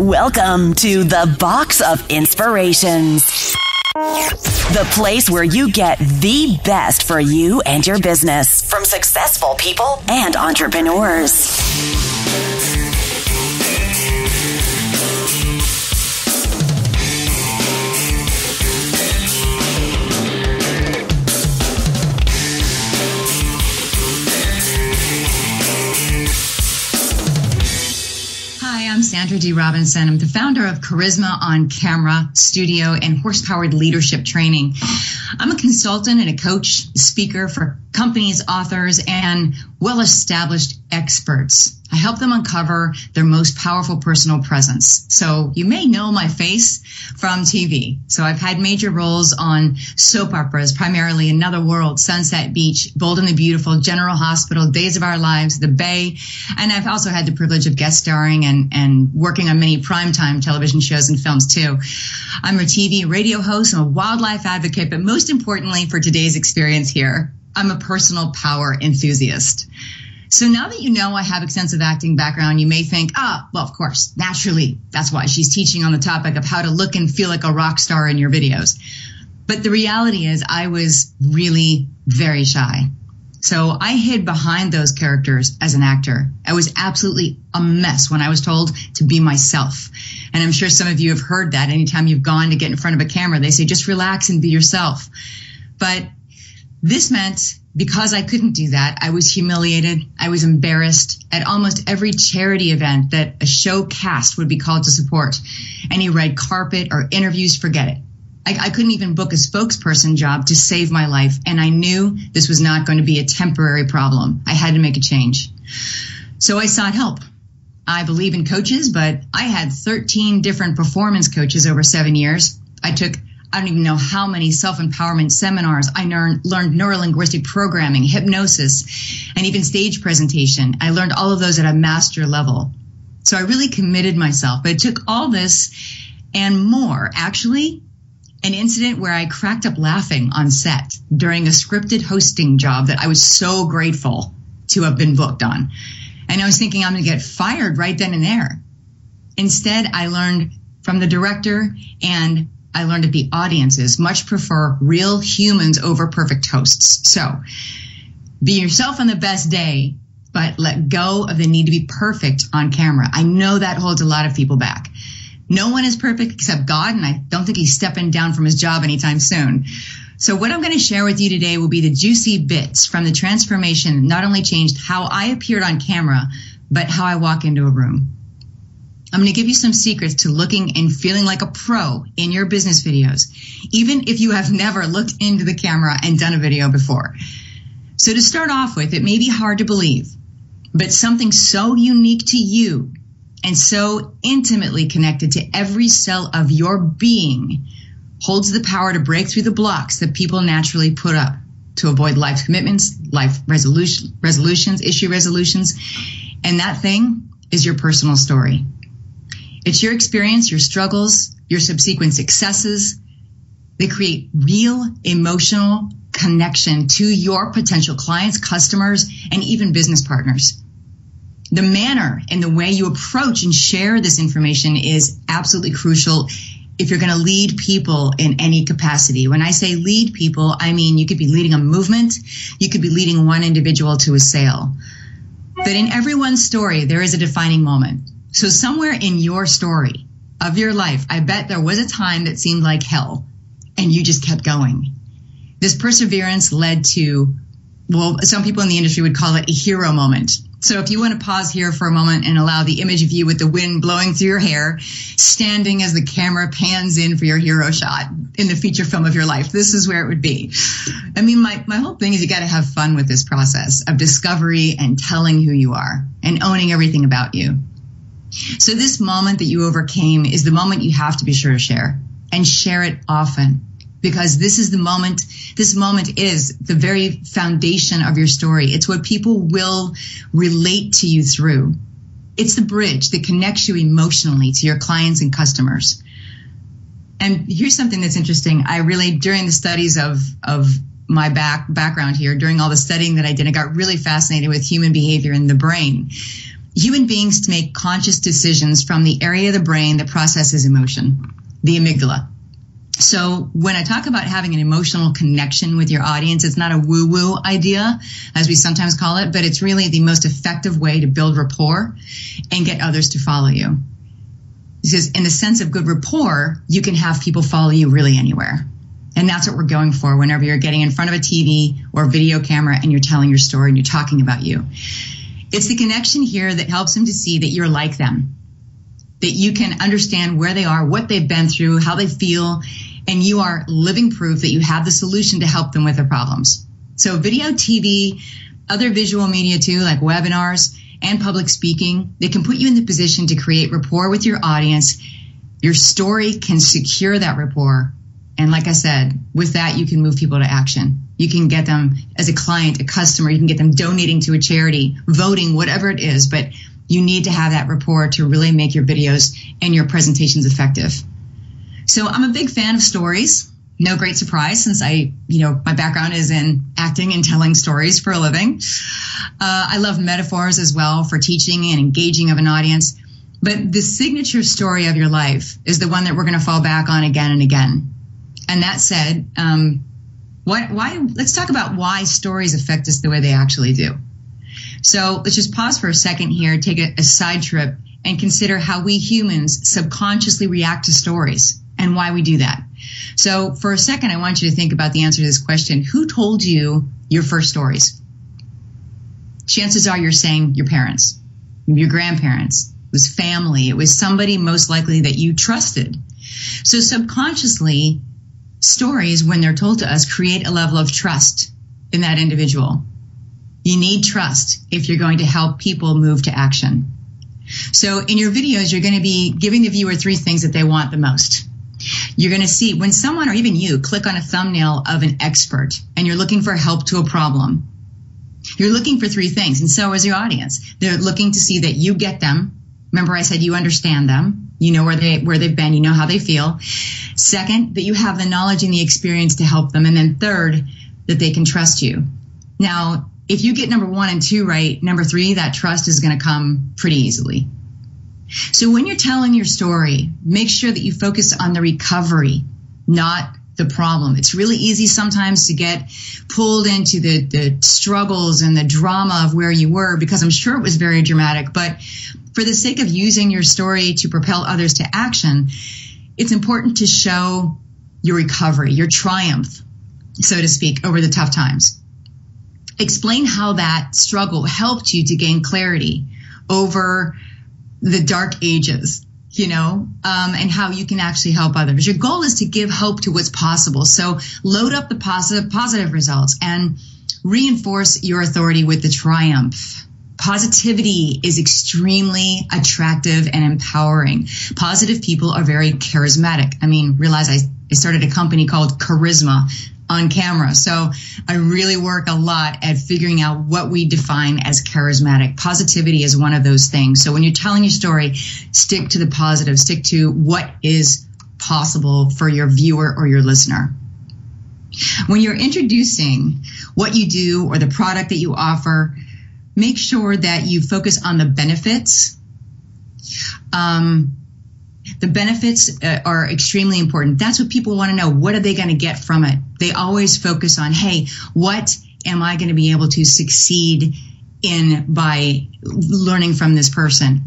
Welcome to the Box of Inspirations, the place where you get the best for you and your business from successful people and entrepreneurs. I'm Sandra Dee Robinson. I'm the founder of Charisma on Camera Studio and Horsepowered Leadership Training. I'm a consultant and a coach, speaker for companies, authors, and well-established experts. I help them uncover their most powerful personal presence. So you may know my face from TV. So I've had major roles on soap operas, primarily Another World, Sunset Beach, Bold and the Beautiful, General Hospital, Days of Our Lives, The Bay. And I've also had the privilege of guest starring and working on many primetime television shows and films too. I'm a TV and radio host. I'm a wildlife advocate, but most importantly for today's experience here, I'm a personal power enthusiast. So now that you know I have extensive acting background, you may think, well, of course, naturally, that's why she's teaching on the topic of how to look and feel like a rock star in your videos. But the reality is I was really very shy. So I hid behind those characters as an actor. I was absolutely a mess when I was told to be myself. And I'm sure some of you have heard that anytime you've gone to get in front of a camera, they say, just relax and be yourself. But this meant because I couldn't do that, I was humiliated. I was embarrassed at almost every charity event that a show cast would be called to support. Any red carpet or interviews, forget it. I couldn't even book a spokesperson job to save my life. And I knew this was not going to be a temporary problem. I had to make a change. So I sought help. I believe in coaches, but I had 13 different performance coaches over 7 years. I took I don't even know how many self-empowerment seminars. I learned neuro-linguistic programming, hypnosis, and even stage presentation. I learned all of those at a master level. So I really committed myself. But it took all this and more. Actually, an incident where I cracked up laughing on set during a scripted hosting job that I was so grateful to have been booked on. And I was thinking I'm going to get fired right then and there. Instead, I learned from the director and I learned that the audiences much prefer real humans over perfect hosts. So be yourself on the best day, but let go of the need to be perfect on camera. I know that holds a lot of people back. No one is perfect except God, and I don't think he's stepping down from his job anytime soon. So what I'm going to share with you today will be the juicy bits from the transformation that not only changed how I appeared on camera, but how I walk into a room. I'm going to give you some secrets to looking and feeling like a pro in your business videos, even if you have never looked into the camera and done a video before. So to start off with, it may be hard to believe, but something so unique to you and so intimately connected to every cell of your being holds the power to break through the blocks that people naturally put up to avoid life commitments, life resolutions, issue resolutions. And that thing is your personal story. It's your experience, your struggles, your subsequent successes. They create real emotional connection to your potential clients, customers, and even business partners. The manner and the way you approach and share this information is absolutely crucial if you're going to lead people in any capacity. When I say lead people, I mean you could be leading a movement. You could be leading one individual to a sale. But in everyone's story, there is a defining moment. So somewhere in your story of your life, I bet there was a time that seemed like hell and you just kept going. This perseverance led to, well, some people in the industry would call it a hero moment. So if you want to pause here for a moment and allow the image of you with the wind blowing through your hair, standing as the camera pans in for your hero shot in the feature film of your life, this is where it would be. I mean, my whole thing is you got to have fun with this process of discovery and telling who you are and owning everything about you. So this moment that you overcame is the moment you have to be sure to share, and share it often, because this is the moment. This moment is the very foundation of your story. It's what people will relate to you through. It's the bridge that connects you emotionally to your clients and customers. And here's something that's interesting. I really, during the studies of my background here, during all the studying that I did, I got really fascinated with human behavior and the brain. Human beings make conscious decisions from the area of the brain that processes emotion, the amygdala. So when I talk about having an emotional connection with your audience, it's not a woo-woo idea, as we sometimes call it, but it's really the most effective way to build rapport and get others to follow you. Because in the sense of good rapport, you can have people follow you really anywhere. And that's what we're going for whenever you're getting in front of a TV or video camera and you're telling your story and you're talking about you. It's the connection here that helps them to see that you're like them, that you can understand where they are, what they've been through, how they feel, and you are living proof that you have the solution to help them with their problems. So video, TV, other visual media too, like webinars and public speaking, they can put you in the position to create rapport with your audience. Your story can secure that rapport. And like I said, with that, you can move people to action. You can get them as a client, a customer. You can get them donating to a charity, voting, whatever it is. But you need to have that rapport to really make your videos and your presentations effective. So I'm a big fan of stories. No great surprise, since my background is in acting and telling stories for a living. I love metaphors as well for teaching and engaging of an audience. But the signature story of your life is the one that we're going to fall back on again and again. And that said, let's talk about why stories affect us the way they actually do. So let's just pause for a second here, take a side trip, and consider how we humans subconsciously react to stories and why we do that. So for a second, I want you to think about the answer to this question. Who told you your first stories? Chances are you're saying your parents, your grandparents. It was family. It was somebody most likely that you trusted. So subconsciously, stories, when they're told to us, create a level of trust in that individual. You need trust if you're going to help people move to action. So in your videos, you're going to be giving the viewer three things that they want the most. You're going to see when someone, or even you, click on a thumbnail of an expert and you're looking for help to a problem. You're looking for three things, and so is your audience. They're looking to see that you get them. Remember, I said you understand them. You know where they've been. You know how they feel. Second, that you have the knowledge and the experience to help them. And then third, that they can trust you. Now, if you get number one and two right, number three, that trust is going to come pretty easily. So when you're telling your story, make sure that you focus on the recovery, not the problem. It's really easy sometimes to get pulled into the struggles and the drama of where you were, because I'm sure it was very dramatic. But for the sake of using your story to propel others to action, it's important to show your recovery, your triumph, so to speak, over the tough times. Explain how that struggle helped you to gain clarity over the dark ages, and how you can actually help others. Your goal is to give hope to what's possible. So load up the positive results and reinforce your authority with the triumph. Positivity is extremely attractive and empowering. Positive people are very charismatic. I mean, realize I started a company called Charisma on Camera. So I really work a lot at figuring out what we define as charismatic. Positivity is one of those things. So when you're telling your story, stick to the positive, stick to what is possible for your viewer or your listener. When you're introducing what you do or the product that you offer, make sure that you focus on the benefits. The benefits are extremely important. That's what people want to know. What are they going to get from it? They always focus on, hey, what am I going to be able to succeed in by learning from this person?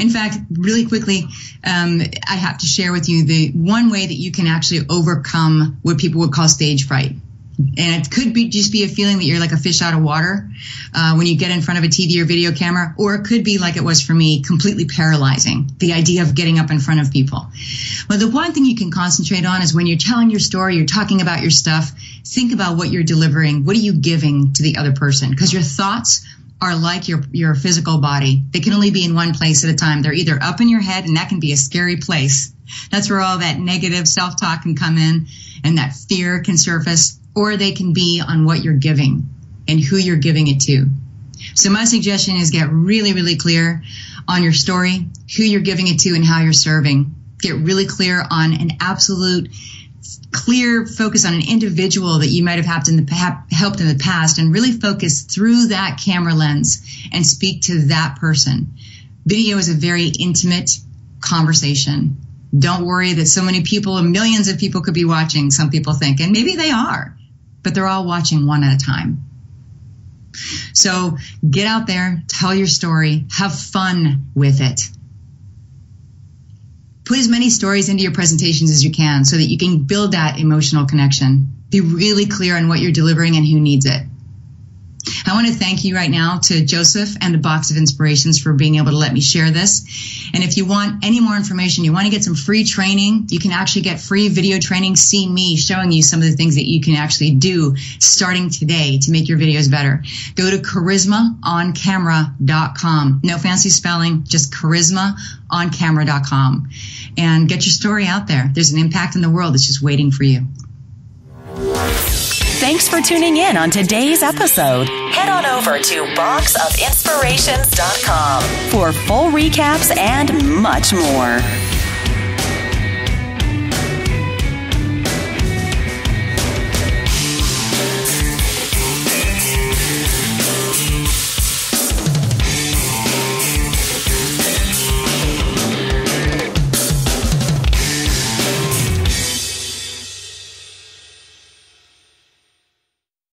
In fact, really quickly, I have to share with you the one way that you can actually overcome what people would call stage fright. And it could be just be a feeling that you're like a fish out of water when you get in front of a TV or video camera, or it could be like it was for me, completely paralyzing, the idea of getting up in front of people. But the one thing you can concentrate on is when you're telling your story, you're talking about your stuff, think about what you're delivering. What are you giving to the other person? Because your thoughts are like your physical body. They can only be in one place at a time. They're either up in your head, and that can be a scary place. That's where all that negative self-talk can come in and that fear can surface. Or they can be on what you're giving and who you're giving it to. So my suggestion is get really, really clear on your story, who you're giving it to, and how you're serving. Get really clear on an absolute clear focus on an individual that you might have helped in the past, and really focus through that camera lens and speak to that person. Video is a very intimate conversation. Don't worry that so many people, millions of people could be watching, some people think, and maybe they are, but they're all watching one at a time. So get out there, tell your story, have fun with it. Put as many stories into your presentations as you can so that you can build that emotional connection. Be really clear on what you're delivering and who needs it. I want to thank you right now to Joseph and the Box of Inspirations for being able to let me share this. And if you want any more information, you want to get some free training, you can actually get free video training. See me showing you some of the things that you can actually do starting today to make your videos better. Go to CharismaOnCamera.com. No fancy spelling, just CharismaOnCamera.com. And get your story out there. There's an impact in the world that's just waiting for you. Thanks for tuning in on today's episode. Head on over to boxofinspirations.com for full recaps and much more.